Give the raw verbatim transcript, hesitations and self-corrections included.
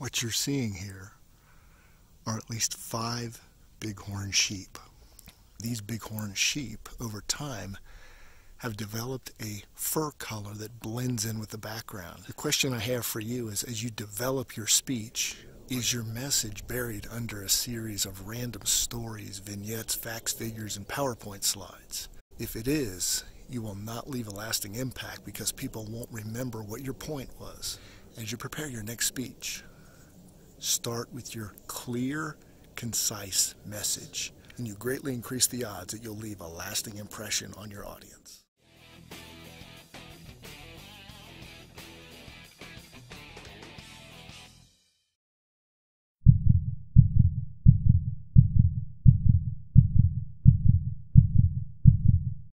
what you're seeing here are at least five bighorn sheep. These bighorn sheep, over time, have developed a fur color that blends in with the background. The question I have for you is, as you develop your speech, is your message buried under a series of random stories, vignettes, facts, figures, and PowerPoint slides? If it is, you will not leave a lasting impact because people won't remember what your point was. As you prepare your next speech, start with your clear, concise message, and you greatly increase the odds that you'll leave a lasting impression on your audience.